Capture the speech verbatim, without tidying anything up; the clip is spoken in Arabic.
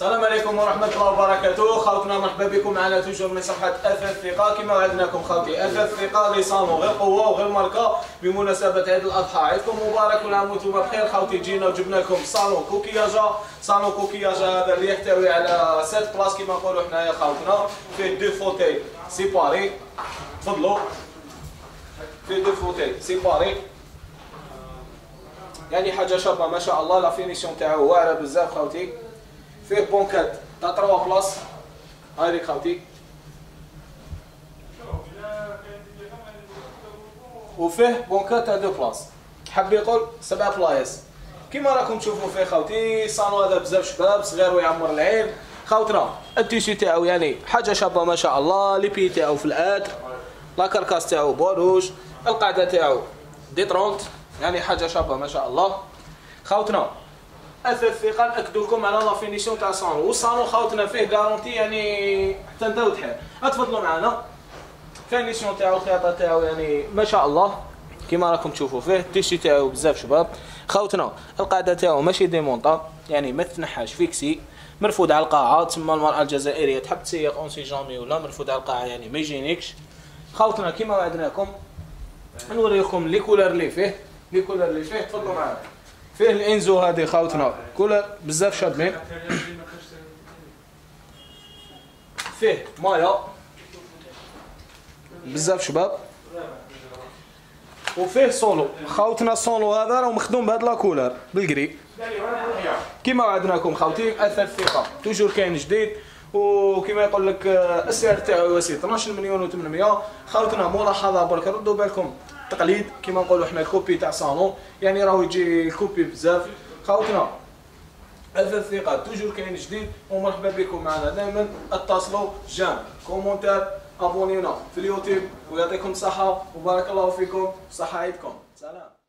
السلام عليكم ورحمة الله وبركاته. خوتنا مرحبا بكم معنا توجور من صفحة اف اف ثقة. كما وعدناكم خوتي اف اف ثقة لصام غير قوة وغير ماركة بمناسبة عيد الأضحى. عيدكم مبارك والعام وانتم بخير خوتي. جينا وجبنا لكم صالون كوكياجا. صالون كوكياجا هذا اللي يحتوي على سيت بلاص كما نقولوا حنايا خوتنا. فيه دو فوتاي سيباري، تفضلوا، فيه دو فوتاي سيباري، يعني حاجة شابة ما شاء الله. لا فينيسيون تاعو واعرة بزاف خوتي. فيه بونكات تاع تروا بلاص، هايلي خوتي، وفيه بونكات تاع دو بلاص، حاب يقول سبع بلايص كيما راكم تشوفوا فيه خوتي. صالون هذا بزاف شباب صغير ويعمر العين خوتنا. التيشي تاعو يعني حاجة شابة ما شاء الله. ليبي تاعو في الاتر، لا كركاس تاعو بوروج، القاعدة تاعو دي ترونت، يعني حاجة شابة ما شاء الله خوتنا. اف ثقة نأكدو لكم على لا فينيسيون تاع الصالون، والصالون خاوتنا فيه كارونتي يعني حتى نداو تحير. اتفضلوا معنا. الفينيسيون تاعو الخياطة تاعو يعني ما شاء الله كيما راكم تشوفوا فيه. التيشي تاعو بزاف شباب خاوتنا. القاعدة تاعو ماشي ديمونطا، يعني ما تتنحاش، فيكسي، مرفود على القاعة. تما المرأة الجزائرية تحب تسيق اون سي جامي ولا مرفود على القاعة يعني ما يجينيكش خاوتنا. كيما وعدناكم نوريكم لي كولور لي فيه، لي كولور لي فيه. تفضلوا معنا. فيه الانزو هذه خاوتنا، كولر بزاف شابين، فيه مايا بزاف شباب، وفيه سولو خاوتنا. السولو هذا راه مخدوم بهاد لا كولر بالكري كيما وعدناكم خاوتي. اثاث ثقة توجور كاين جديد، وكما يقول لك السعر تاعو واسي اثناش مليون وثمنمية خاوتنا. ملاحظة برك، ردوا بالكم تقليد كما نقولوا حنا الكوبي تاع صالون، يعني راهو يجي الكوبي بزاف خاوتنا. اثاث ثقة توجور كاين جديد، ومرحبا بكم معنا دائما. اتصلوا، جام، كومونتير، ابونيونا في اليوتيوب، ويعطيكم الصحة وبارك الله فيكم، صحة عيدكم، سلام.